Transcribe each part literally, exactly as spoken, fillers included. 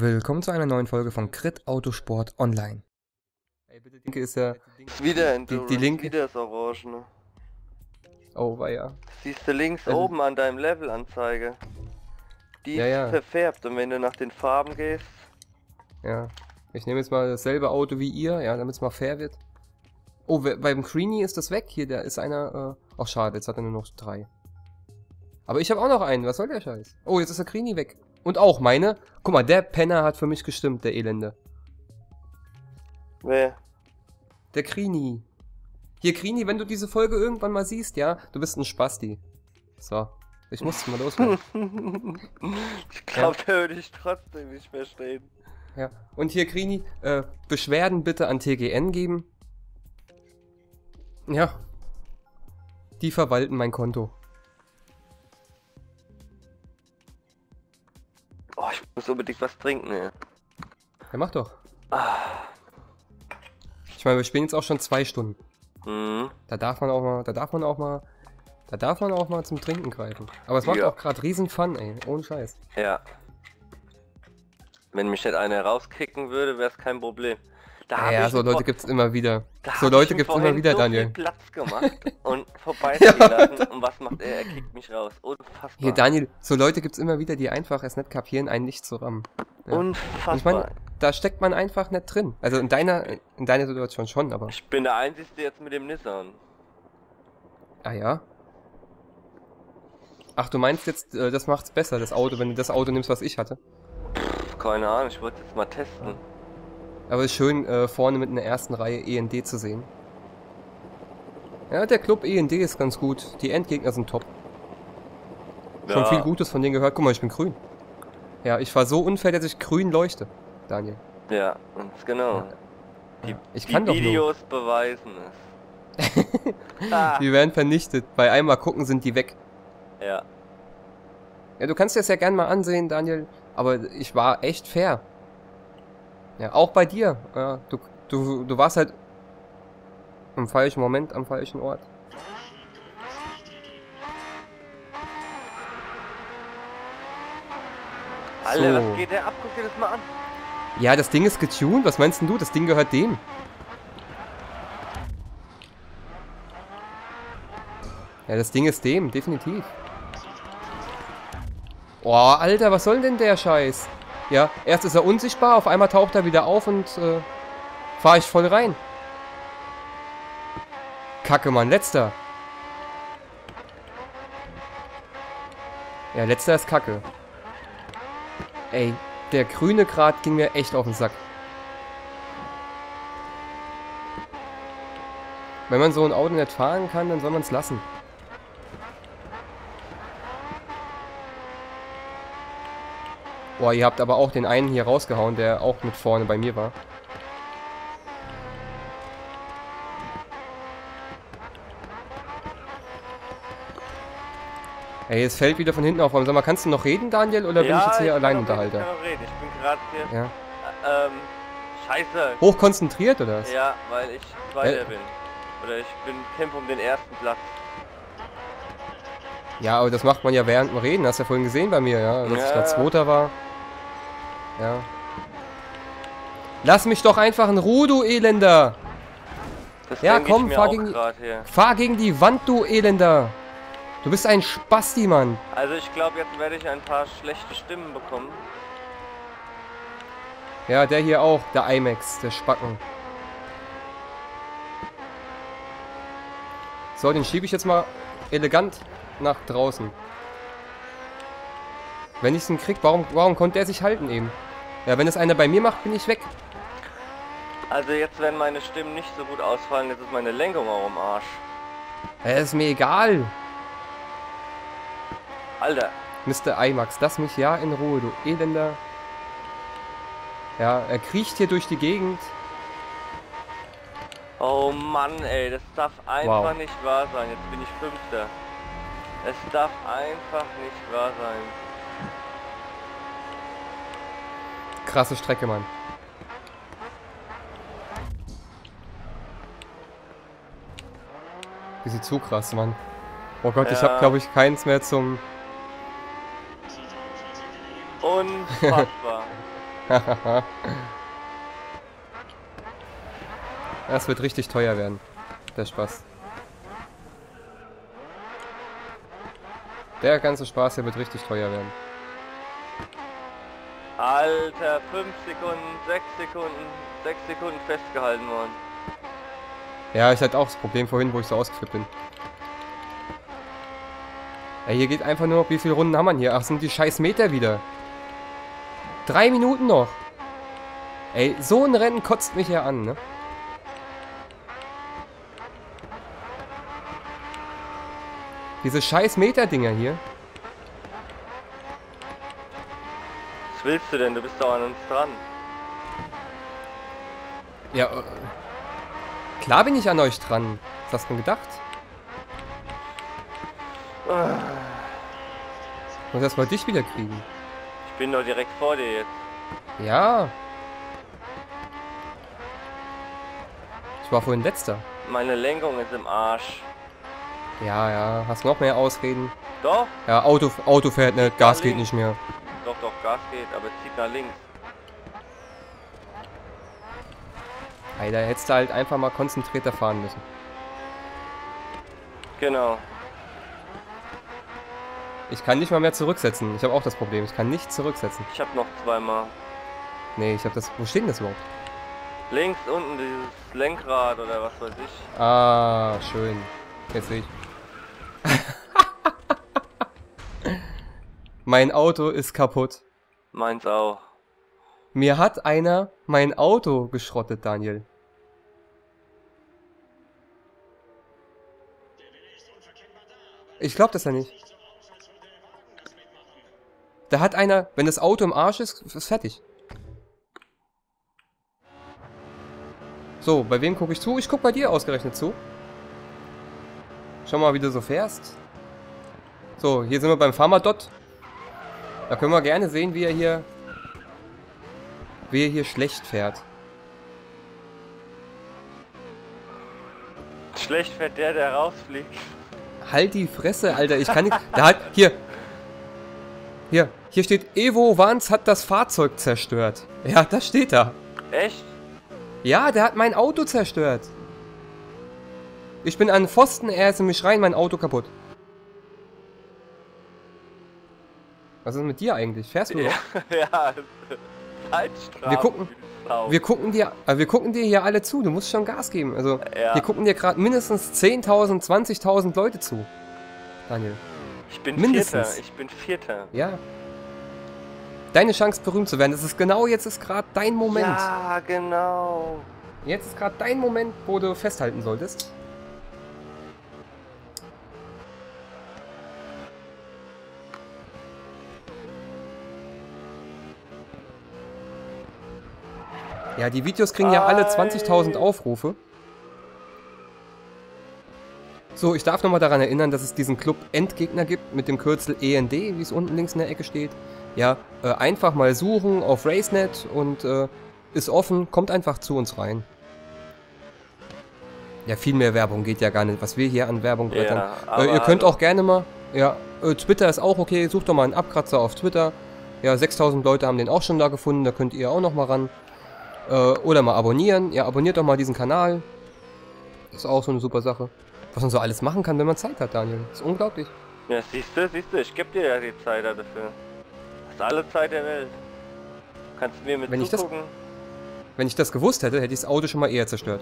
Willkommen zu einer neuen Folge von Crit Autosport Online. Ey, bitte, die Linke ist ja... Wieder in die, die Linke. Wieder ist orange, ne? Oh, war ja. Siehst du links ähm. oben an deinem Levelanzeige. Die ja, ist ja. verfärbt und wenn du nach den Farben gehst... Ja. Ich nehme jetzt mal dasselbe Auto wie ihr, ja, damit es mal fair wird. Oh, beim Creenie ist das weg. Hier, da ist einer... Ach, äh, schade, jetzt hat er nur noch drei. Aber ich habe auch noch einen. Was soll der Scheiß? Oh, jetzt ist der Creenie weg. Und auch meine. Guck mal, der Penner hat für mich gestimmt, der Elende. Wer? Der Creenie. Hier, Creenie, wenn du diese Folge irgendwann mal siehst, ja, du bist ein Spasti. So, ich muss mal losmachen. Ich glaube, ja. Der würde ich trotzdem nicht verstehen. Ja, und hier, Creenie, äh, Beschwerden bitte an T G N geben. Ja. Die verwalten mein Konto. Oh, ich muss unbedingt was trinken, ey. Ja, mach doch. Ah. Ich meine, wir spielen jetzt auch schon zwei Stunden. Mhm. Da darf man auch mal, da darf man auch mal, da darf man auch mal zum Trinken greifen. Aber es macht ja auch gerade riesen Fun, ey. Ohne Scheiß. Ja. Wenn mich nicht einer rauskicken würde, wäre es kein Problem. Da ja, ja so Leute gibt's immer wieder. Da so Leute gibt's immer wieder, so Daniel. Ich habe Platz gemacht und vorbeigelassen. Und was macht er? Er kickt mich raus. Unfassbar. Hier, Daniel, so Leute gibt's immer wieder, die einfach es nicht kapieren, einen nicht zu rammen. Ja. Unfassbar. Und ich meine, da steckt man einfach nicht drin. Also in deiner, in deiner Situation schon, aber. Ich bin der Einzige jetzt mit dem Nissan. Ah ja? Ach, du meinst jetzt, das macht's besser, das Auto, wenn du das Auto nimmst, was ich hatte? Pff, keine Ahnung, ich wollte jetzt mal testen. Aber ist schön, äh, vorne mit einer ersten Reihe E N D zu sehen. Ja, der Club E N D ist ganz gut. Die Endgegner sind top. Ja. Schon viel Gutes von denen gehört. Guck mal, ich bin grün. Ja, ich war so unfair, dass ich grün leuchte, Daniel. Ja, ganz genau. Ja. Die, ich kann die doch Videos nur. beweisen es. ah. Die werden vernichtet. Bei einmal gucken sind die weg. Ja. Ja, du kannst dir das ja gern mal ansehen, Daniel. Aber ich war echt fair. Ja, auch bei dir. Ja, du, du, du warst halt im falschen Moment, am falschen Ort. Alter, so. Was geht der ab? Guck dir das mal an. Ja, das Ding ist getuned. Was meinst denn du? Das Ding gehört dem. Ja, das Ding ist dem, definitiv. Oh, Alter, was soll denn der Scheiß? Ja, erst ist er unsichtbar, auf einmal taucht er wieder auf und äh, fahre ich voll rein. Kacke, Mann, letzter. Ja, letzter ist Kacke. Ey, der grüne Grat ging mir echt auf den Sack. Wenn man so ein Auto nicht fahren kann, dann soll man es lassen. Boah, ihr habt aber auch den einen hier rausgehauen, der auch mit vorne bei mir war. Ey, es fällt wieder von hinten auf. Sag mal, kannst du noch reden, Daniel, oder ja, bin ich jetzt hier Alleinunterhalter? Ja, ich kann noch reden. Ich bin gerade hier. Ja. Äh, ähm, scheiße. Hochkonzentriert, oder was? Ja, weil ich Zweiter äh? bin. Oder ich bin Kämpfe um den ersten Platz. Ja, aber das macht man ja während dem Reden. Hast du ja vorhin gesehen bei mir, ja? Dass ja. ich da Zweiter war. Ja. Lass mich doch einfach in Ruhe, du Elender! Das ja, komm, fahr gegen, fahr gegen die Wand, du Elender! Du bist ein Spasti, Mann! Also ich glaube, jetzt werde ich ein paar schlechte Stimmen bekommen. Ja, der hier auch, der IMAX, der Spacken. So, den schiebe ich jetzt mal elegant nach draußen. Wenn ich es ihn krieg, warum, warum konnte er sich halten eben? Ja, wenn es einer bei mir macht, bin ich weg. Also jetzt werden meine Stimmen nicht so gut ausfallen, jetzt ist meine Lenkung auch im Arsch. Ja, ist mir egal. Alter. Mister IMAX, lass mich ja in Ruhe, du Elender. Ja, er kriecht hier durch die Gegend. Oh Mann, ey, das darf einfach wow. nicht wahr sein. Jetzt bin ich Fünfter. Es darf einfach nicht wahr sein. Krasse Strecke, Mann. Die sind zu krass, Mann. Oh Gott, ja. ich habe, glaube ich, keins mehr zum... Unfassbar. Das wird richtig teuer werden, der Spaß. Der ganze Spaß hier wird richtig teuer werden. Alter, fünf Sekunden, sechs Sekunden, sechs Sekunden festgehalten worden. Ja, ich hatte auch das Problem vorhin, wo ich so ausgeflippt bin. Ja, hier geht einfach nur noch, wie viele Runden haben wir hier? Ach, sind die scheiß Meter wieder. Drei Minuten noch. Ey, so ein Rennen kotzt mich ja an, ne? Diese scheiß Meter-Dinger hier. Was willst du denn? Du bist doch an uns dran. Ja, klar bin ich an euch dran. Was hast du denn gedacht? Ah. Ich muss erstmal dich wieder kriegen. Ich bin doch direkt vor dir jetzt. Ja. Ich war vorhin letzter. Meine Lenkung ist im Arsch. Ja, ja. Hast du noch mehr Ausreden? Doch. Ja, Auto, Auto fährt nicht, Gas geht nicht mehr. Doch, doch, Gas geht, aber es zieht nach links. Ey, da hättest du halt einfach mal konzentrierter fahren müssen. Genau. Ich kann nicht mal mehr zurücksetzen. Ich habe auch das Problem. Ich kann nicht zurücksetzen. Ich habe noch zweimal. Nee, ich habe das... Wo steht denn das überhaupt? Links unten dieses Lenkrad oder was weiß ich. Ah, schön. Jetzt sehe ich. Mein Auto ist kaputt. Meins auch. Mir hat einer mein Auto geschrottet, Daniel. Ich glaube das ja nicht. Da hat einer, wenn das Auto im Arsch ist, ist fertig. So, bei wem gucke ich zu? Ich gucke bei dir ausgerechnet zu. Schau mal, wie du so fährst. So, hier sind wir beim FarmaDot. Da können wir gerne sehen, wie er hier, wie er hier schlecht fährt. Schlecht fährt der, der rausfliegt. Halt die Fresse, Alter. Ich kann nicht. Da hat hier, hier, hier steht: Evo Wanz hat das Fahrzeug zerstört. Ja, das steht da. Echt? Ja, der hat mein Auto zerstört. Ich bin an Pfosten, er ist in mich rein, mein Auto kaputt. Was ist mit dir eigentlich? Fährst du ja, noch? Ja, Zeitstrafe. Wir gucken, wir gucken dir, wir gucken dir hier alle zu. Du musst schon Gas geben. Also, ja. Hier gucken dir gerade mindestens zehntausend, zwanzigtausend Leute zu. Daniel. Ich bin mindestens. Vierter. Ich bin Vierter. Ja. Deine Chance, berühmt zu werden. Das ist genau jetzt ist gerade dein Moment. Ja, genau. Jetzt ist gerade dein Moment, wo du festhalten solltest. Ja, die Videos kriegen ja alle zwanzigtausend Aufrufe. So, ich darf nochmal daran erinnern, dass es diesen Club Endgegner gibt mit dem Kürzel E N D, wie es unten links in der Ecke steht. Ja, äh, einfach mal suchen auf Racenet und äh, ist offen, kommt einfach zu uns rein. Ja, viel mehr Werbung geht ja gar nicht, was wir hier an Werbung brettern. Ja, äh, ihr könnt auch gerne mal, ja, äh, Twitter ist auch okay, sucht doch mal einen Abkratzer auf Twitter. Ja, sechstausend Leute haben den auch schon da gefunden, da könnt ihr auch nochmal ran. Oder mal abonnieren. Ja, abonniert doch mal diesen Kanal. Das ist auch so eine super Sache. Was man so alles machen kann, wenn man Zeit hat, Daniel. Das ist unglaublich. Ja, siehst du, siehst du. Ich geb dir ja die Zeit dafür. Hast alle Zeit der Welt. Kannst mir mit wenn zugucken. Ich das, wenn ich das gewusst hätte, hätte ich das Auto schon mal eher zerstört.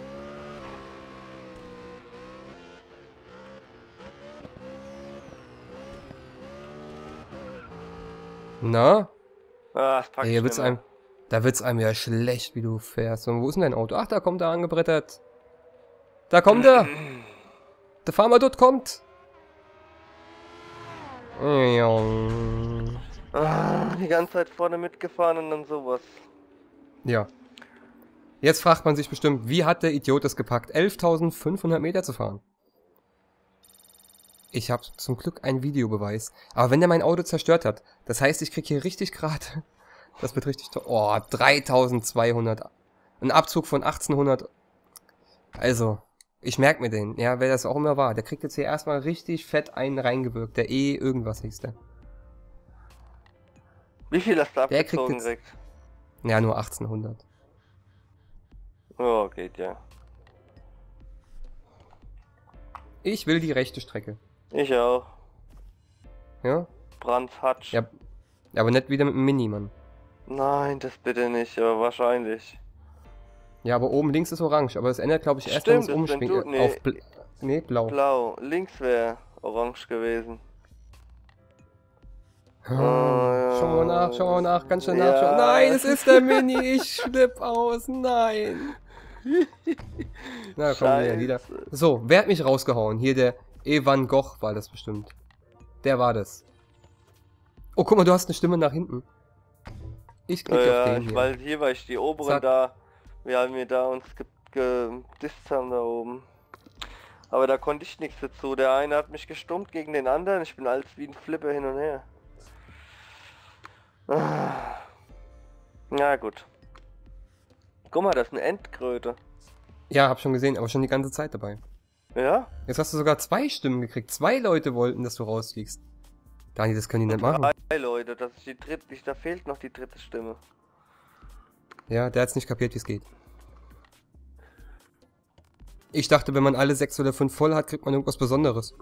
Na? Ah, das pack ich nicht mehr. Da wird's einem ja schlecht, wie du fährst. Und wo ist denn dein Auto? Ach, da kommt er angebrettert. Da kommt er. Der FarmaDot kommt. Ah, die ganze Zeit vorne mitgefahren und dann sowas. Ja. Jetzt fragt man sich bestimmt, wie hat der Idiot das gepackt, elftausendfünfhundert Meter zu fahren? Ich habe zum Glück einen Videobeweis. Aber wenn der mein Auto zerstört hat, das heißt, ich krieg hier richtig Grad. Das wird richtig toll. Oh, dreitausendzweihundert. Ein Abzug von achtzehnhundert. Also, ich merke mir den. Ja, wer das auch immer war. Der kriegt jetzt hier erstmal richtig fett einen reingewirkt. Der E irgendwas hieß der. Wie viel hast du abgezogen? Der kriegt jetzt, Ja, nur achtzehnhundert. Oh, geht ja. Ich will die rechte Strecke. Ich auch. Ja? Brandfatsch. Ja, aber nicht wieder mit dem Mini, Mann. Nein, das bitte nicht, aber wahrscheinlich. Ja, aber oben links ist orange, aber das ändert, glaube ich, erst, wenn es umschwingt. Nee. Auf bl nee, blau. Blau. Links wäre orange gewesen. Oh, ja. Schau mal nach, schau mal nach, ganz schnell ja. nachschauen. Nein, es ist der Mini, ich flipp aus, nein. Na, komm hier wieder. So, wer hat mich rausgehauen? Hier der Evan Goch war das bestimmt. Der war das. Oh, guck mal, du hast eine Stimme nach hinten. Ich klicke ja, auf den hier. Weil hier war ich die oberen Zack. Da. Wir haben mir da uns gedisst haben da oben. Aber da konnte ich nichts dazu. Der eine hat mich gestummt gegen den anderen. Ich bin als wie ein Flipper hin und her. Ah. Na gut. Guck mal, das ist eine Endkröte. Ja, hab schon gesehen, aber schon die ganze Zeit dabei. Ja? Jetzt hast du sogar zwei Stimmen gekriegt. Zwei Leute wollten, dass du rausfliegst. Dani, das können die nicht machen. Drei Leute, das ist die dritte, da fehlt noch die dritte Stimme. Ja, der hat's nicht kapiert, wie es geht. Ich dachte, wenn man alle sechs oder fünf voll hat, kriegt man irgendwas Besonderes.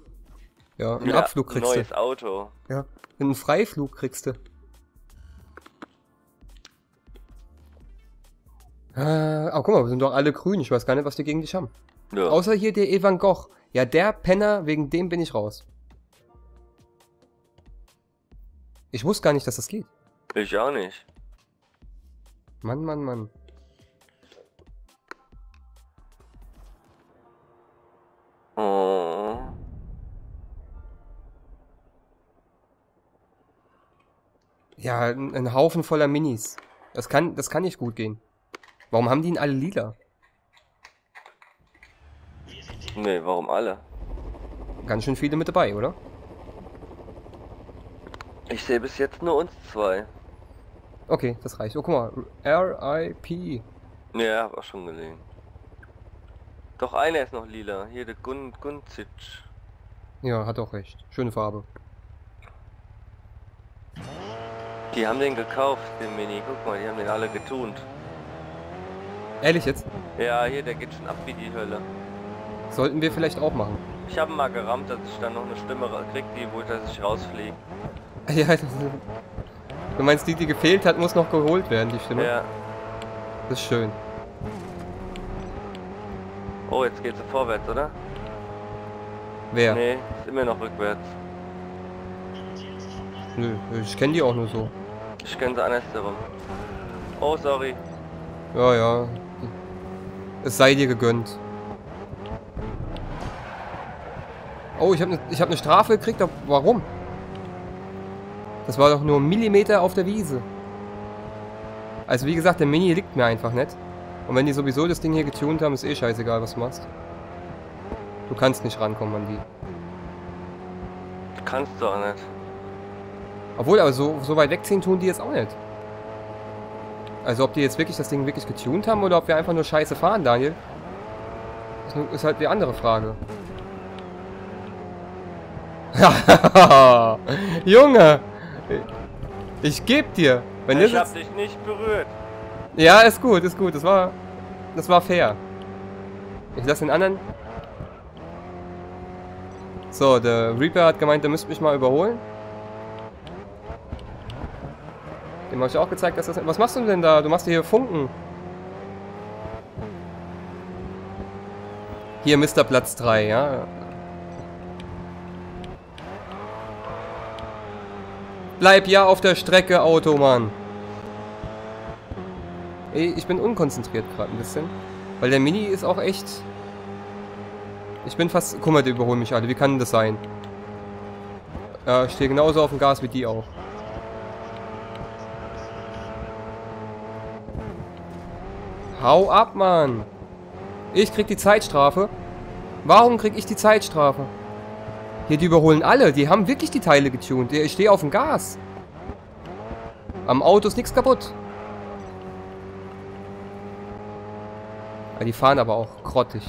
Ja, einen ja, Abflug kriegst du. Neues Auto. Ja, einen Freiflug kriegst du. Ah, oh, guck mal, wir sind doch alle grün. Ich weiß gar nicht, was wir gegen dich haben. Ja. Außer hier der Evan Goch. Ja, der Penner, wegen dem bin ich raus. Ich wusste gar nicht, dass das geht. Ich auch nicht. Mann, Mann, Mann. Oh. Ja, ein, ein Haufen voller Minis. Das kann, das kann nicht gut gehen. Warum haben die ihn alle lila? Nee, warum alle? Ganz schön viele mit dabei, oder? Ich sehe bis jetzt nur uns zwei. Okay, das reicht. Oh, guck mal. R I P. Ja, hab auch schon gesehen. Doch einer ist noch lila. Hier der Gund Gundzitsch. Ja, hat auch recht. Schöne Farbe. Die haben den gekauft, den Mini. Guck mal, die haben den alle getunt. Ehrlich jetzt? Ja, hier, der geht schon ab wie die Hölle. Sollten wir vielleicht auch machen. Ich habe mal gerammt, dass ich dann noch eine Stimme krieg, die wohl, dass ich rausfliege. Ja, das ist... Du meinst, die, die gefehlt hat, muss noch geholt werden, die Stimme? Ja. Das ist schön. Oh, jetzt geht's vorwärts, oder? Wer? Nee, ist immer noch rückwärts. Nö, ich kenne die auch nur so. Ich kenne sie andersherum. Oh, sorry. Ja, ja. Es sei dir gegönnt. Oh, ich habe ne, ich hab ne Strafe gekriegt. Aber warum? Das war doch nur ein Millimeter auf der Wiese. Also wie gesagt, der Mini liegt mir einfach nicht. Und wenn die sowieso das Ding hier getunt haben, ist eh scheißegal, was du machst. Du kannst nicht rankommen an die. Du kannst doch nicht. Obwohl, aber so, so weit wegziehen tun die jetzt auch nicht. Also ob die jetzt wirklich das Ding wirklich getunt haben oder ob wir einfach nur scheiße fahren, Daniel. Das ist halt die andere Frage. Junge! Ich geb dir! Wenn ich hab dich nicht berührt! Ja, ist gut, ist gut, das war... Das war fair. Ich lasse den anderen... So, der Reaper hat gemeint, der müsste mich mal überholen. Dem habe ich auch gezeigt, dass das... Was machst du denn da? Du machst hier Funken. Hier, Mister Platz drei, ja. Bleib ja auf der Strecke, Automann. Ey, ich bin unkonzentriert gerade ein bisschen. Weil der Mini ist auch echt... Ich bin fast... Guck mal, die überholen mich alle. Wie kann das sein? Ja, ich stehe genauso auf dem Gas wie die auch. Hau ab, Mann. Ich krieg die Zeitstrafe. Warum krieg ich die Zeitstrafe? Hier, die überholen alle. Die haben wirklich die Teile getunt. Ich stehe auf dem Gas. Am Auto ist nichts kaputt. Ja, die fahren aber auch grottig.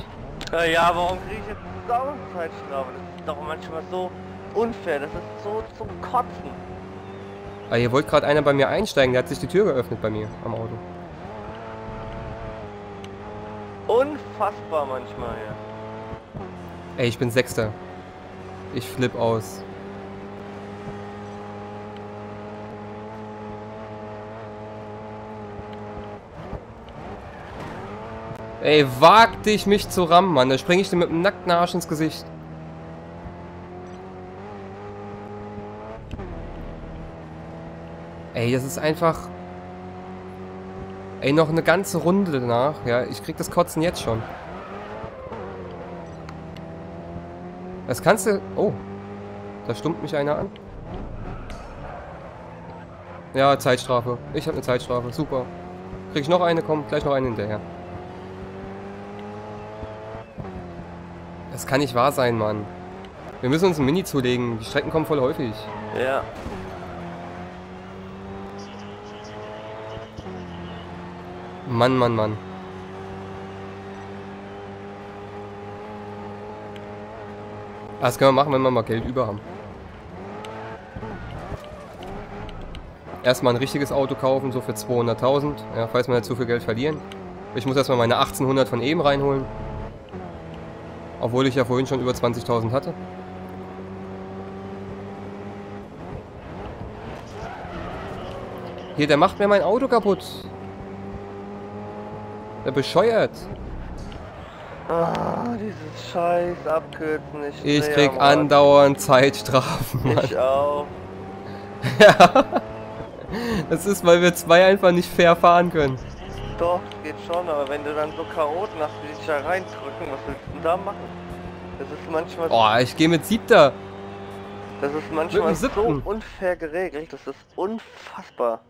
Ja, ja, warum kriege ich jetzt eine Sauerzeitstrafe? Das ist doch manchmal so unfair. Das ist so zum Kotzen. Aber hier wollte gerade einer bei mir einsteigen, der hat sich die Tür geöffnet bei mir am Auto. Unfassbar manchmal, ja. Ey, ich bin Sechster. Ich flipp aus. Ey, wag dich, mich zu rammen, Mann. Da springe ich dir mit dem nackten Arsch ins Gesicht. Ey, das ist einfach... Ey, noch eine ganze Runde danach. Ja, ich krieg das Kotzen jetzt schon. Das kannst du... Oh. Da stummt mich einer an. Ja, Zeitstrafe. Ich habe eine Zeitstrafe. Super. Krieg ich noch eine? Komm, gleich noch eine hinterher. Das kann nicht wahr sein, Mann. Wir müssen uns ein Mini zulegen. Die Strecken kommen voll häufig. Ja. Mann, Mann, Mann. Das können wir machen, wenn wir mal Geld über haben. Erstmal ein richtiges Auto kaufen, so für zweihunderttausend. Ja, falls wir nicht zu viel Geld verlieren. Ich muss erstmal meine achtzehnhundert von eben reinholen. Obwohl ich ja vorhin schon über zwanzigtausend hatte. Hier, der macht mir mein Auto kaputt. Der bescheuert. Ah, dieses scheiß Abkürzen. Ich, ich krieg andauernd Zeitstrafen, Mann. Ich auch. Ja. Das ist, weil wir zwei einfach nicht fair fahren können. Doch, geht schon, aber wenn du dann so Chaoten hast, die dich da reindrücken, was willst du denn da machen? Das ist manchmal... Oh, ich gehe mit Siebter. Das ist manchmal so unfair geregelt, das ist unfassbar.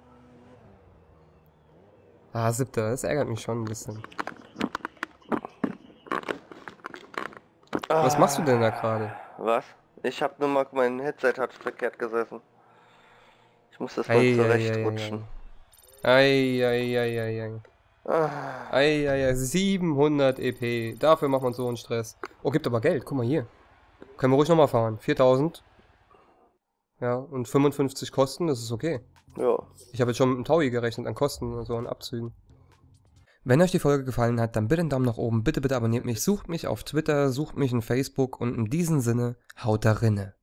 Ah, Siebter, das ärgert mich schon ein bisschen. Ah. Was machst du denn da gerade? Was? Ich hab nur mal... Mein Headset hat verkehrt gesessen. Ich muss das mal zurechtrutschen. Eieieiei. Eieiei, siebenhundert E P. Dafür macht man so einen Stress. Oh, gibt aber Geld. Guck mal hier. Können wir ruhig nochmal fahren. viertausend. Ja, und fünfundfünfzig Kosten, das ist okay. Ja. Ich habe jetzt schon mit dem Taui gerechnet an Kosten und so an Abzügen. Wenn euch die Folge gefallen hat, dann bitte einen Daumen nach oben. Bitte, bitte abonniert mich. Sucht mich auf Twitter, sucht mich in Facebook. Und in diesem Sinne, haut da rinne.